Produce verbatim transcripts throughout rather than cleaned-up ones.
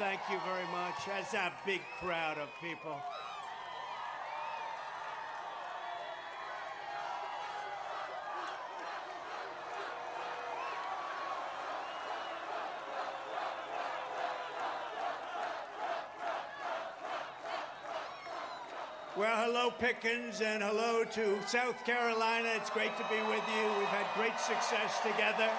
Thank you very much. That's a big crowd of people. Well, hello, Pickens, and hello to South Carolina. It's great to be with you. We've had great success together.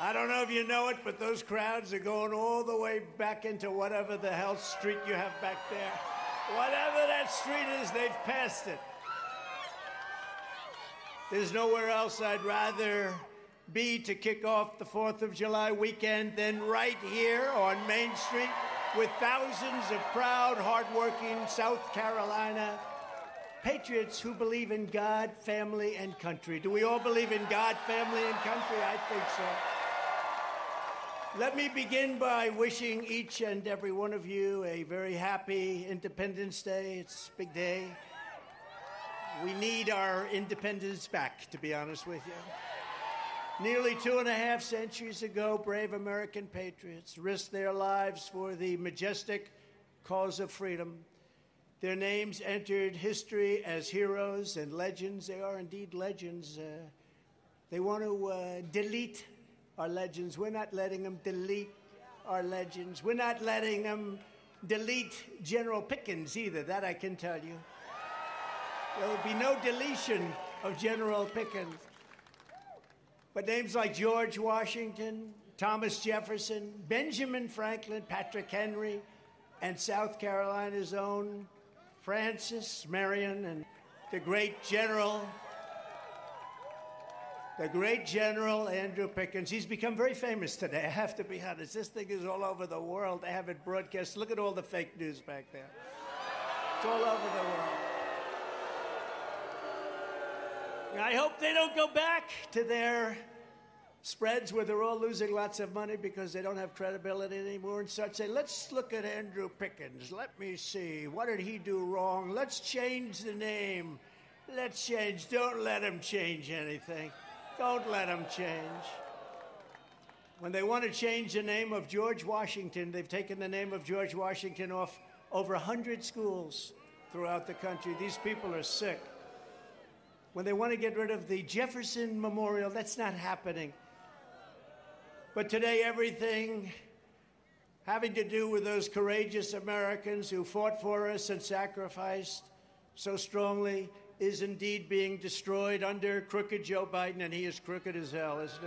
I don't know if you know it, but those crowds are going all the way back into whatever the hell street you have back there. Whatever that street is, they've passed it. There's nowhere else I'd rather be to kick off the fourth of July weekend than right here on Main Street with thousands of proud, hardworking South Carolina patriots who believe in God, family, and country. Do we all believe in God, family, and country? I think so. Let me begin by wishing each and every one of you a very happy Independence Day. It's a big day. We need our independence back, to be honest with you. Nearly two and a half centuries ago, brave American patriots risked their lives for the majestic cause of freedom. Their names entered history as heroes and legends. They are indeed legends. Uh, they want to uh, delete our legends. We're not letting them delete our legends. We're not letting them delete General Pickens either, that I can tell you. There will be no deletion of General Pickens. But names like George Washington, Thomas Jefferson, Benjamin Franklin, Patrick Henry, and South Carolina's own Francis Marion and the great General The great General Andrew Pickens. He's become very famous today, I have to be honest. This thing is all over the world. They have it broadcast. Look at all the fake news back there. It's all over the world. I hope they don't go back to their spreads where they're all losing lots of money because they don't have credibility anymore and such. Say, let's look at Andrew Pickens. Let me see. What did he do wrong? Let's change the name. Let's change. Don't let him change anything. Don't let them change. When they want to change the name of George Washington, they've taken the name of George Washington off over one hundred schools throughout the country. These people are sick. When they want to get rid of the Jefferson Memorial, that's not happening. But today, everything having to do with those courageous Americans who fought for us and sacrificed so strongly is indeed being destroyed under crooked Joe Biden, and he is crooked as hell, isn't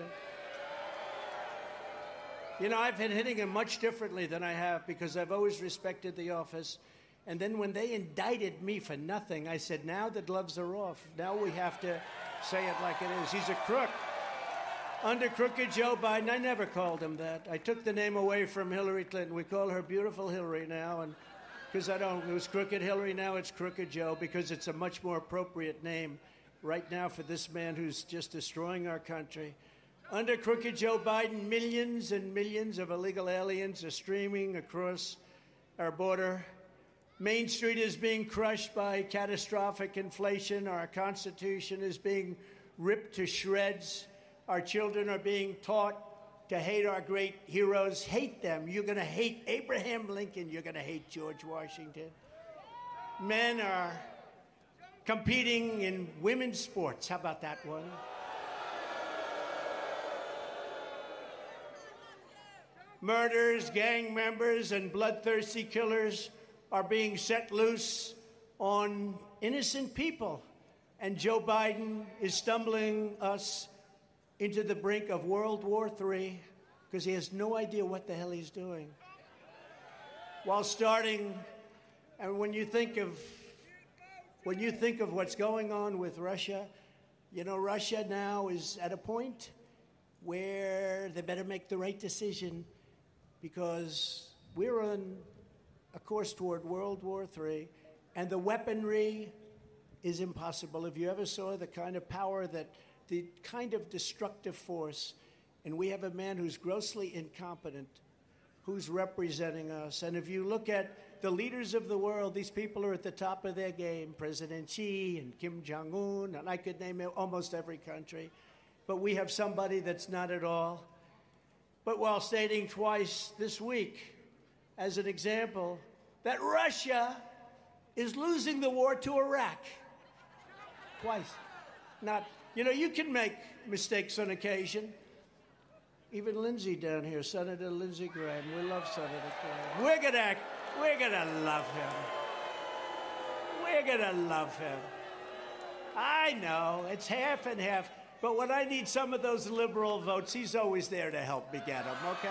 he? You know, I've been hitting him much differently than I have because I've always respected the office. And then when they indicted me for nothing, I said, now the gloves are off. Now we have to say it like it is. He's a crook. Under crooked Joe Biden, I never called him that. I took the name away from Hillary Clinton. We call her beautiful Hillary now, and because I don't, it was crooked Hillary, now it's crooked Joe, because it's a much more appropriate name right now for this man who's just destroying our country. Under crooked Joe Biden, millions and millions of illegal aliens are streaming across our border. Main Street is being crushed by catastrophic inflation. Our Constitution is being ripped to shreds. Our children are being taught to hate our great heroes. Hate them. You're going to hate Abraham Lincoln. You're going to hate George Washington. Men are competing in women's sports. How about that one? Murders, gang members, and bloodthirsty killers are being set loose on innocent people. And Joe Biden is stumbling us into the brink of World War Three because he has no idea what the hell he's doing. While starting, and when you think of, when you think of what's going on with Russia, you know, Russia now is at a point where they better make the right decision because we're on a course toward World War Three, and the weaponry is impossible. If you ever saw the kind of power that the kind of destructive force, and we have a man who's grossly incompetent who's representing us. And if you look at the leaders of the world, these people are at the top of their game, President Xi and Kim Jong-un, and I could name almost every country. But we have somebody that's not at all. but while stating twice this week, as an example, that Russia is losing the war to Iraq. Twice. Not, you know, you can make mistakes on occasion. Even Lindsey down here, Senator Lindsey Graham. We love Senator Graham. We're gonna, we're gonna love him. We're gonna love him. I know, it's half and half. But when I need some of those liberal votes, he's always there to help me get them, okay?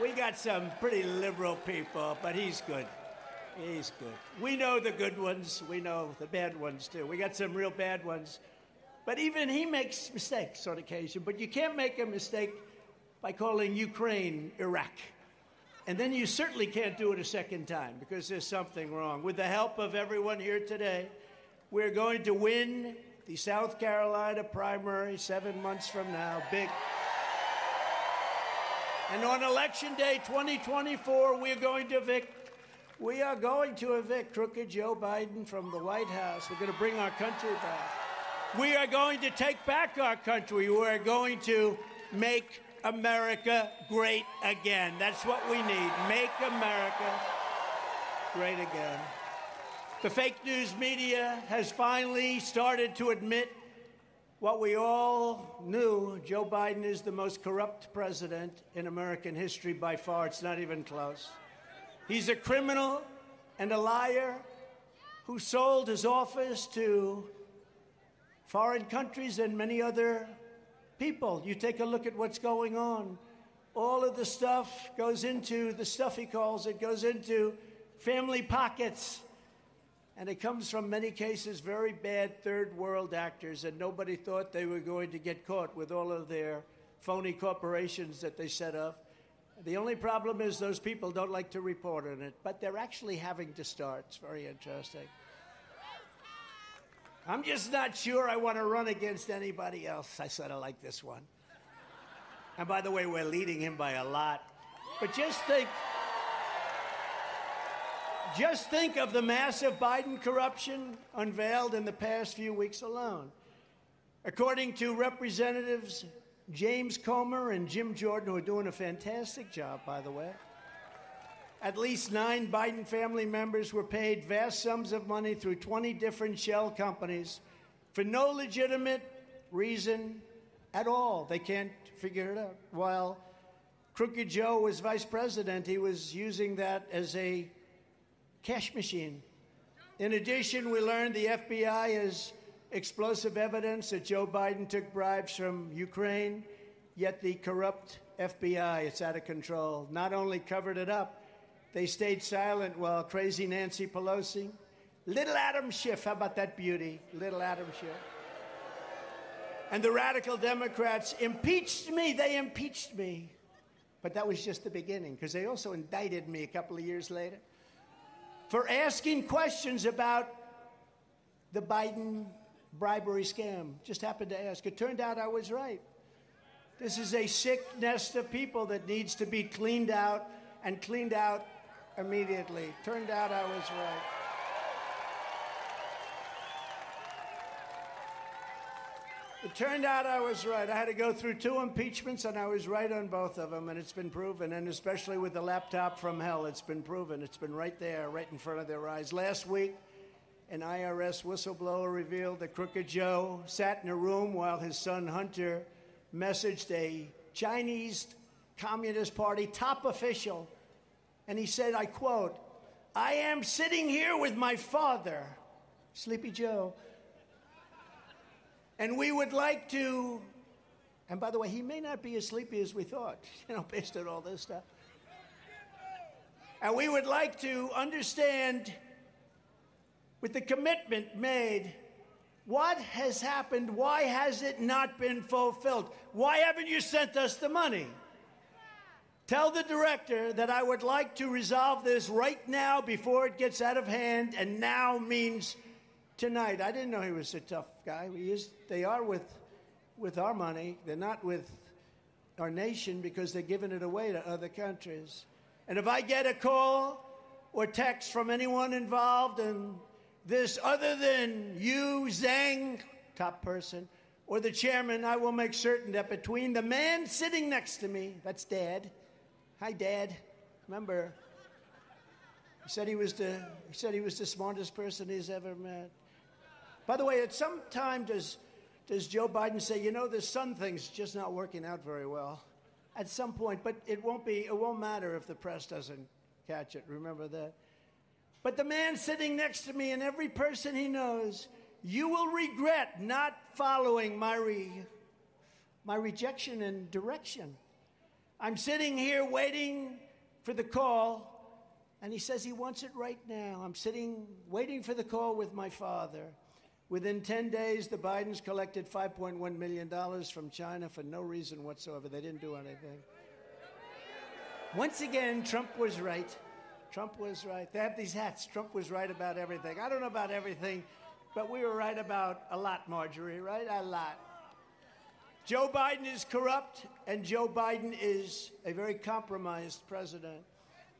We got some pretty liberal people, but he's good. He's good. We know the good ones. We know the bad ones, too. We got some real bad ones. But even he makes mistakes on occasion. But you can't make a mistake by calling Ukraine Iraq. And then you certainly can't do it a second time, because there's something wrong. With the help of everyone here today, we're going to win the South Carolina primary seven months from now. Big. And on Election Day twenty twenty-four, we're going to evict, we are going to evict crooked Joe Biden from the White House. We're going to bring our country back. We are going to take back our country. We are going to make America great again. That's what we need. Make America great again. The fake news media has finally started to admit what we all knew. Joe Biden is the most corrupt president in American history by far. It's not even close. He's a criminal and a liar who sold his office to foreign countries and many other people. You take a look at what's going on. All of the stuff goes into, the stuff he calls it, goes into family pockets. And it comes from many cases, very bad third world actors, and nobody thought they were going to get caught with all of their phony corporations that they set up. The only problem is those people don't like to report on it, but they're actually having to start. It's very interesting. I'm just not sure I want to run against anybody else. I sort of like this one. And by the way, we're leading him by a lot. But just think, just think of the massive Biden corruption unveiled in the past few weeks alone. According to Representatives James Comer and Jim Jordan, who are doing a fantastic job, by the way, at least nine Biden family members were paid vast sums of money through twenty different shell companies for no legitimate reason at all. They can't figure it out. While Crooked Joe was vice president, he was using that as a cash machine. In addition, we learned the F B I has explosive evidence that Joe Biden took bribes from Ukraine, yet the corrupt F B I, it's out of control, not only covered it up, they stayed silent while crazy Nancy Pelosi, little Adam Schiff, how about that beauty, little Adam Schiff, and the radical Democrats impeached me. They impeached me. But that was just the beginning, because they also indicted me a couple of years later for asking questions about the Biden bribery scam. Just happened to ask. It turned out I was right. This is a sick nest of people that needs to be cleaned out, and cleaned out immediately. Turned out I was right. It turned out I was right. I had to go through two impeachments, and I was right on both of them, and it's been proven, and especially with the laptop from hell, it's been proven. It's been right there, right in front of their eyes. Last week, an I R S whistleblower revealed that Crooked Joe sat in a room while his son Hunter messaged a Chinese Communist Party top official, and he said, I quote, I am sitting here with my father, Sleepy Joe, and we would like to, and by the way, he may not be as sleepy as we thought, you know, based on all this stuff, and we would like to understand, with the commitment made, what has happened, why has it not been fulfilled, why haven't you sent us the money? Tell the director that I would like to resolve this right now before it gets out of hand, and now means tonight. I didn't know he was a tough guy. He is, they are with, with our money. They're not with our nation, because they're giving it away to other countries. And if I get a call or text from anyone involved in this other than you, Zhang, top person, or the chairman, I will make certain that between the man sitting next to me, that's Dad. Hi, Dad. Remember, he said he was the, he said he was the smartest person he's ever met. By the way, at some time does, does Joe Biden say, you know, this sun thing's just not working out very well at some point, but it won't be, it won't matter if the press doesn't catch it. Remember that. But the man sitting next to me and every person he knows, you will regret not following my, re my rejection and direction. I'm sitting here waiting for the call, and he says he wants it right now. I'm sitting waiting for the call with my father. Within ten days, the Bidens collected five point one million dollars from China for no reason whatsoever. They didn't do anything. Once again, Trump was right. Trump was right. They have these hats. Trump was right about everything. I don't know about everything, but we were right about a lot, Marjorie, right? A lot. Joe Biden is corrupt, and Joe Biden is a very compromised president.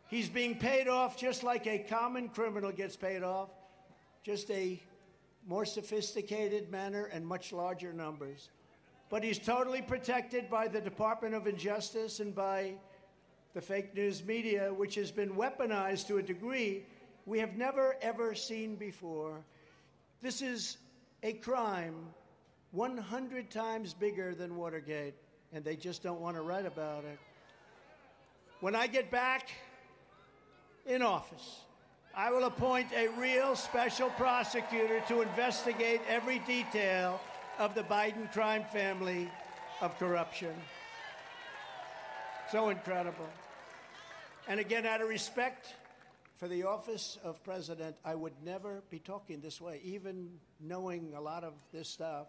He's being paid off just like a common criminal gets paid off, just a more sophisticated manner and much larger numbers. But he's totally protected by the Department of Justice and by the fake news media, which has been weaponized to a degree we have never, ever seen before. This is a crime one hundred times bigger than Watergate, and they just don't want to write about it. When I get back in office, I will appoint a real special prosecutor to investigate every detail of the Biden crime family of corruption. So incredible. And again, out of respect for the office of president, I would never be talking this way, even knowing a lot of this stuff.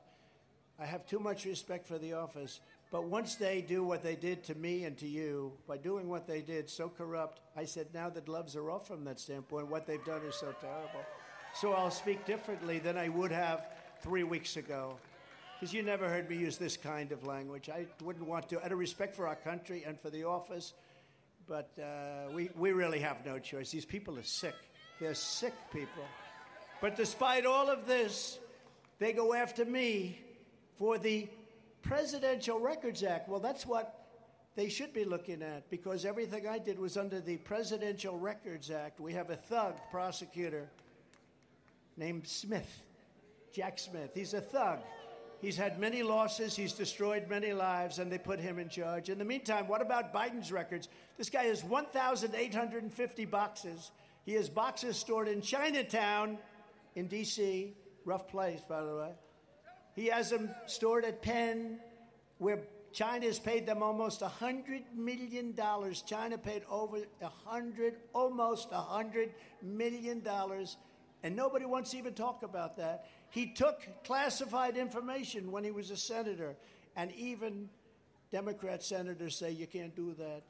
I have too much respect for the office, but once they do what they did to me and to you, by doing what they did, so corrupt, I said, now the gloves are off from that standpoint. What they've done is so terrible. So I'll speak differently than I would have three weeks ago, because you never heard me use this kind of language. I wouldn't want to, out of respect for our country and for the office, but uh, we, we really have no choice. These people are sick. They're sick people. But despite all of this, they go after me for the Presidential Records Act. Well, that's what they should be looking at, because everything I did was under the Presidential Records Act. We have a thug prosecutor named Smith, Jack Smith. He's a thug. He's had many losses. He's destroyed many lives, and they put him in charge. In the meantime, what about Biden's records? This guy has one thousand eight hundred fifty boxes. He has boxes stored in Chinatown in D C, rough place, by the way. He has them stored at Penn, where China's paid them almost one hundred million dollars. China paid over one hundred, almost one hundred million dollars, and nobody wants to even talk about that. He took classified information when he was a senator, and even Democrat senators say you can't do that.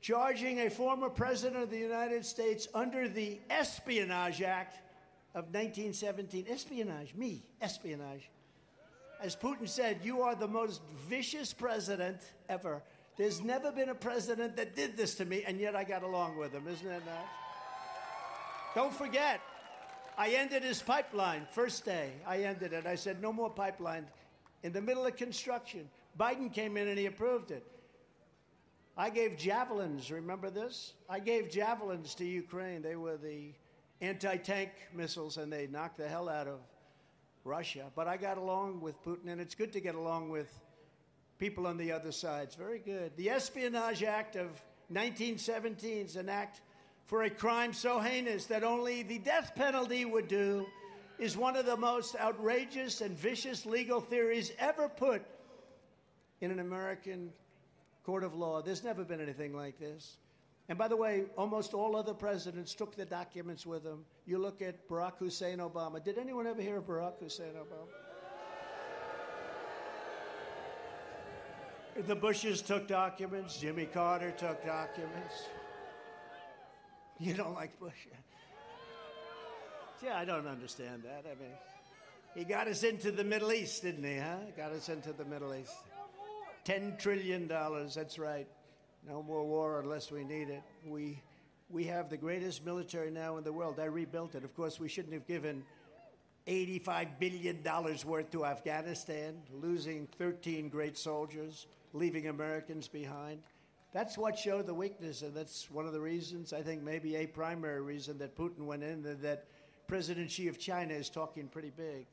Charging a former president of the United States under the Espionage Act of nineteen seventeen. Espionage, me, espionage. As Putin said, you are the most vicious president ever. There's never been a president that did this to me, and yet I got along with him. Isn't that nice? Don't forget, I ended his pipeline. First day, I ended it. I said, no more pipeline. In the middle of construction, Biden came in and he approved it. I gave javelins. Remember this? I gave javelins to Ukraine. They were the anti-tank missiles, and they knocked the hell out of Russia, but I got along with Putin, and it's good to get along with people on the other side. It's very good. The Espionage Act of nineteen seventeen is an act for a crime so heinous that only the death penalty would do, is one of the most outrageous and vicious legal theories ever put in an American court of law. There's never been anything like this. And by the way, almost all other presidents took the documents with them. You look at Barack Hussein Obama. Did anyone ever hear of Barack Hussein Obama? The Bushes took documents. Jimmy Carter took documents. You don't like Bush? Yeah, I don't understand that. I mean, he got us into the Middle East, didn't he, huh? Got us into the Middle East. Ten trillion dollars, that's right. No more war unless we need it. We, we have the greatest military now in the world. I rebuilt it. Of course, we shouldn't have given eighty-five billion dollars worth to Afghanistan, losing thirteen great soldiers, leaving Americans behind. That's what showed the weakness, and that's one of the reasons, I think maybe a primary reason, that Putin went in and that President Xi of China is talking pretty big.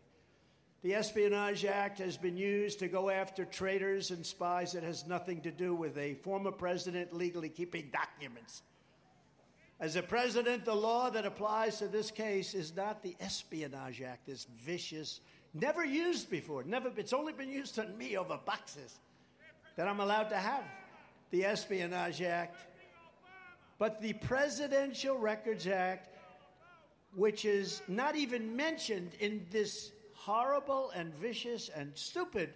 The Espionage Act has been used to go after traitors and spies. It has nothing to do with a former president legally keeping documents. As a president, the law that applies to this case is not the Espionage Act, this vicious, never used before. Never, it's only been used on me over boxes that I'm allowed to have, the Espionage Act. But the Presidential Records Act, which is not even mentioned in this horrible and vicious and stupid,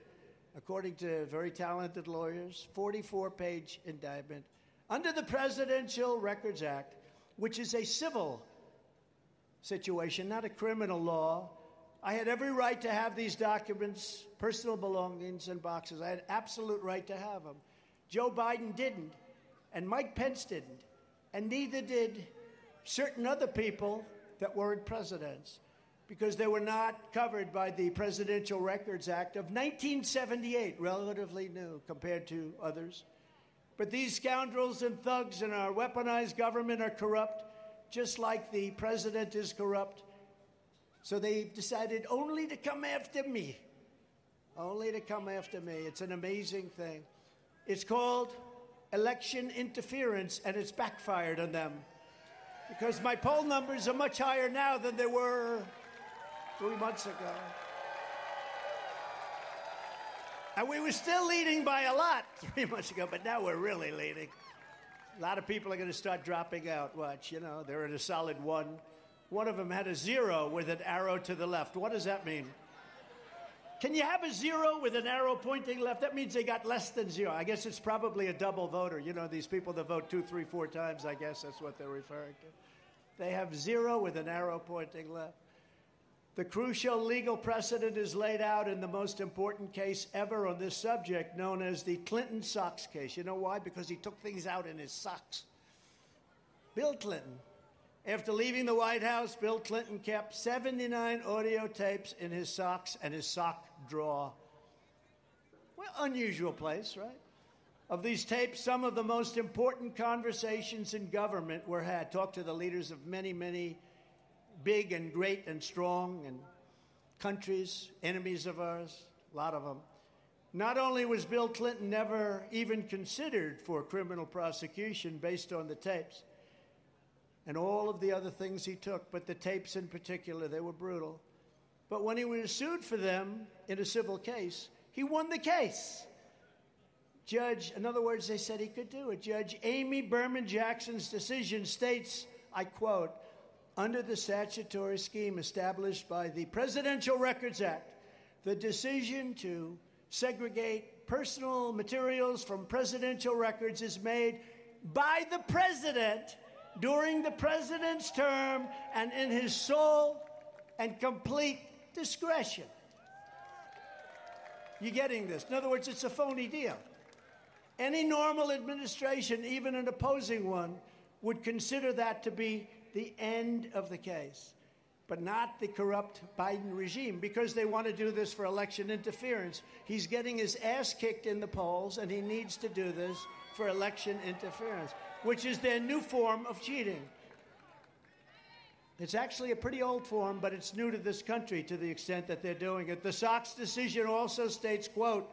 according to very talented lawyers, forty-four page indictment, under the Presidential Records Act, which is a civil situation, not a criminal law. I had every right to have these documents, personal belongings and boxes. I had absolute right to have them. Joe Biden didn't, and Mike Pence didn't, and neither did certain other people that weren't presidents, because they were not covered by the Presidential Records Act of nineteen seventy-eight, relatively new compared to others. But these scoundrels and thugs in our weaponized government are corrupt, just like the president is corrupt. So they've decided only to come after me, only to come after me. It's an amazing thing. It's called election interference, and it's backfired on them, because my poll numbers are much higher now than they were three months ago. And we were still leading by a lot three months ago, but now we're really leading. A lot of people are going to start dropping out. Watch, you know, they're at a solid one. One of them had a zero with an arrow to the left. What does that mean? Can you have a zero with an arrow pointing left? That means they got less than zero. I guess it's probably a double voter. You know, these people that vote two, three, four times, I guess that's what they're referring to. They have zero with an arrow pointing left. The crucial legal precedent is laid out in the most important case ever on this subject, known as the Clinton socks case. You know why? Because he took things out in his socks. Bill Clinton. After leaving the White House, Bill Clinton kept seventy-nine audio tapes in his socks and his sock drawer. Well, unusual place, right? Of these tapes, some of the most important conversations in government were had. Talked to the leaders of many, many big and great and strong and countries, enemies of ours, a lot of them. Not only was Bill Clinton never even considered for criminal prosecution based on the tapes and all of the other things he took, but the tapes in particular, they were brutal. But when he was sued for them in a civil case, he won the case. Judge, in other words, they said he could do it. Judge Amy Berman Jackson's decision states, I quote, "Under the statutory scheme established by the Presidential Records Act, the decision to segregate personal materials from presidential records is made by the president during the president's term and in his sole and complete discretion." You getting this? In other words, it's a phony deal. Any normal administration, even an opposing one, would consider that to be the end of the case, but not the corrupt Biden regime, because they want to do this for election interference. He's getting his ass kicked in the polls, and he needs to do this for election interference, which is their new form of cheating. It's actually a pretty old form, but it's new to this country to the extent that they're doing it. The Sox decision also states, quote,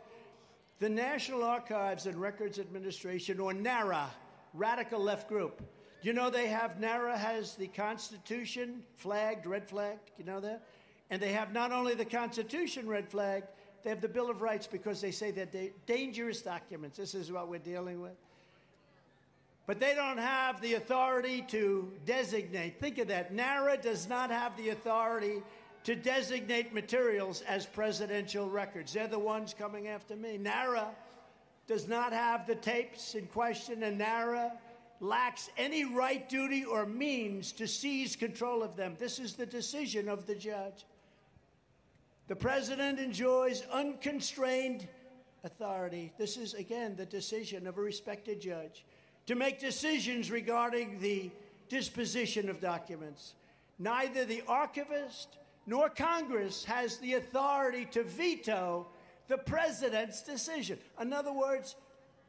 "The National Archives and Records Administration, or NARA, radical left group." You know they have, NARA has the Constitution flagged, red flagged, you know that? And they have not only the Constitution red flagged, they have the Bill of Rights, because they say they're da- dangerous documents. This is what we're dealing with. But they don't have the authority to designate. Think of that. NARA does not have the authority to designate materials as presidential records. They're the ones coming after me. NARA does not have the tapes in question, and NARA lacks any right, duty, or means to seize control of them. This is the decision of the judge. The president enjoys unconstrained authority. This is, again, the decision of a respected judge to make decisions regarding the disposition of documents. Neither the archivist nor Congress has the authority to veto the president's decision. In other words,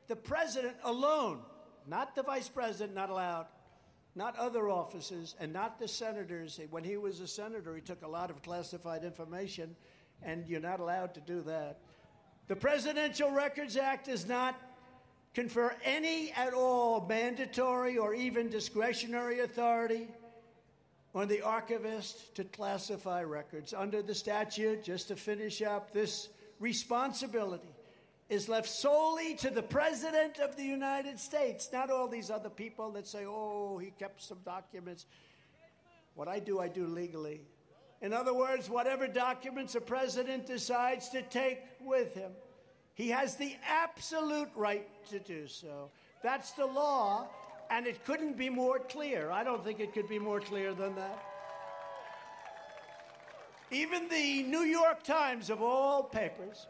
the president alone, not the vice president, not allowed, not other offices, and not the senators. When he was a senator, he took a lot of classified information, and you're not allowed to do that. The Presidential Records Act does not confer any at all mandatory or even discretionary authority on the archivist to classify records. Under the statute, just to finish up, this responsibility is left solely to the President of the United States, not all these other people that say, oh, he kept some documents. What I do, I do legally. In other words, whatever documents a president decides to take with him, he has the absolute right to do so. That's the law, and it couldn't be more clear. I don't think it could be more clear than that. Even the New York Times, of all papers,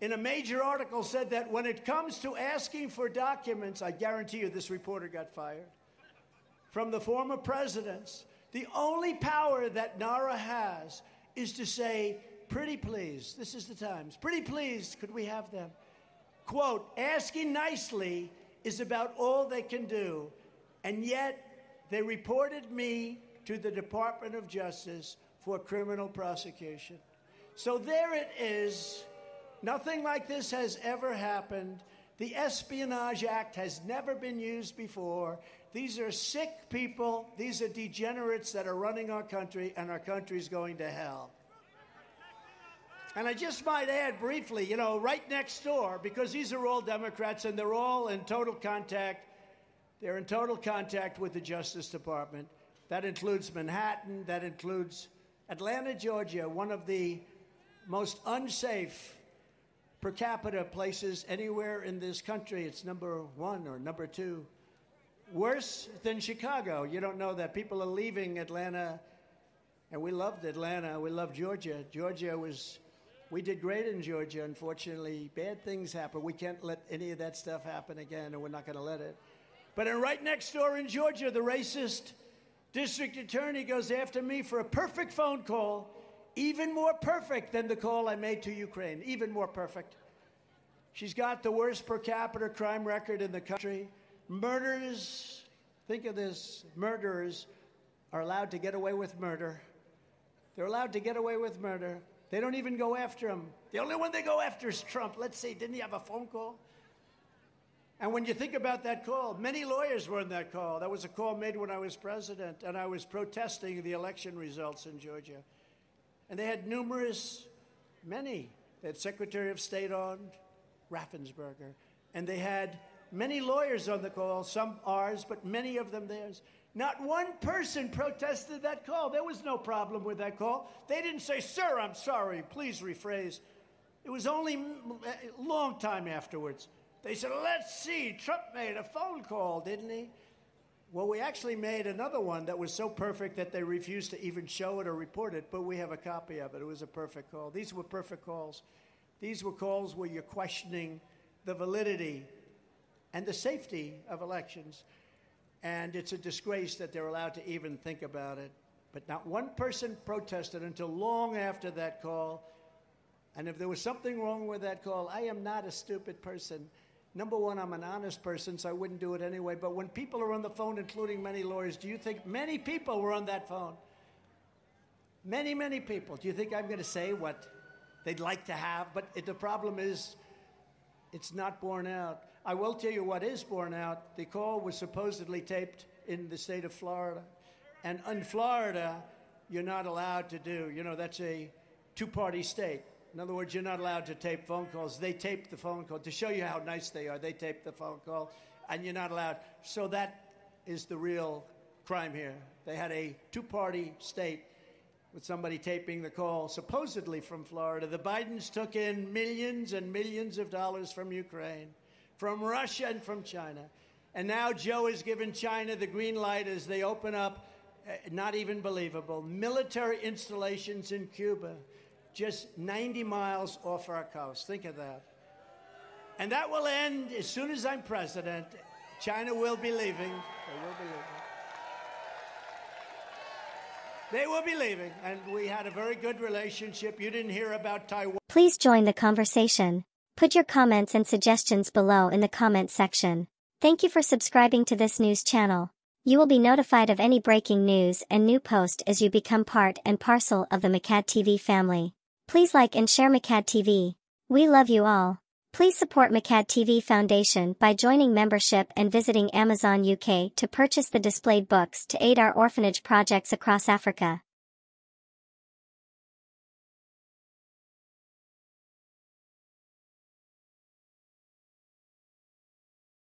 in a major article said that when it comes to asking for documents, I guarantee you this reporter got fired, from the former presidents, the only power that NARA has is to say, pretty please, this is the Times, pretty please, could we have them? Quote, asking nicely is about all they can do. And yet they reported me to the Department of Justice for criminal prosecution. So there it is. Nothing like this has ever happened. The Espionage Act has never been used before. These are sick people. These are degenerates that are running our country, and our country's going to hell. And I just might add briefly, you know, right next door, because these are all Democrats, and they're all in total contact. They're in total contact with the Justice Department. That includes Manhattan. That includes Atlanta, Georgia, one of the most unsafe per capita places anywhere in this country. It's number one or number two. Worse than Chicago. You don't know that. People are leaving Atlanta, and we loved Atlanta. We loved Georgia. Georgia was, we did great in Georgia. Unfortunately, bad things happen. We can't let any of that stuff happen again, and we're not going to let it. But in right next door in Georgia, the racist district attorney goes after me for a perfect phone call, even more perfect than the call I made to Ukraine, even more perfect. She's got the worst per capita crime record in the country. Murderers, think of this, murderers are allowed to get away with murder. They're allowed to get away with murder. They don't even go after him. The only one they go after is Trump. Let's see, didn't he have a phone call? And when you think about that call, many lawyers were in that call. That was a call made when I was president, and I was protesting the election results in Georgia. And they had numerous, many. They had Secretary of State on, Raffensperger, and they had many lawyers on the call, some ours, but many of them theirs. Not one person protested that call. There was no problem with that call. They didn't say, sir, I'm sorry, please rephrase. It was only a long time afterwards. They said, let's see, Trump made a phone call, didn't he? Well, we actually made another one that was so perfect that they refused to even show it or report it, but we have a copy of it. It was a perfect call. These were perfect calls. These were calls where you're questioning the validity and the safety of elections. And it's a disgrace that they're allowed to even think about it. But not one person protested until long after that call. And if there was something wrong with that call, I am not a stupid person. Number one, I'm an honest person, so I wouldn't do it anyway. But when people are on the phone, including many lawyers, do you think many people were on that phone? Many, many people. Do you think I'm going to say what they'd like to have? But it, the problem is it's not borne out. I will tell you what is borne out. The call was supposedly taped in the state of Florida. And in Florida, you're not allowed to do. You know, that's a two-party state. In other words, you're not allowed to tape phone calls. They taped the phone call. To show you how nice they are, they taped the phone call, and you're not allowed. So that is the real crime here. They had a two-party state with somebody taping the call, supposedly from Florida. The Bidens took in millions and millions of dollars from Ukraine, from Russia, and from China. And now Joe has given China the green light as they open up, uh, not even believable, military installations in Cuba, just ninety miles off our coast. Think of that. And that will end as soon as I'm president. China will be leaving. They will be leaving. They will be leaving, and we had a very good relationship. You didn't hear about Taiwan. Please join the conversation. Put your comments and suggestions below in the comment section. Thank you for subscribing to this news channel. You will be notified of any breaking news and new post as you become part and parcel of the MEKADD T V family. Please like and share MEKADD T V. We love you all. Please support MEKADD T V Foundation by joining membership and visiting Amazon U K to purchase the displayed books to aid our orphanage projects across Africa.